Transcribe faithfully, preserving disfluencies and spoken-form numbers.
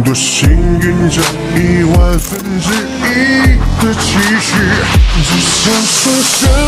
都幸运着一万分之一的期许，只想说声。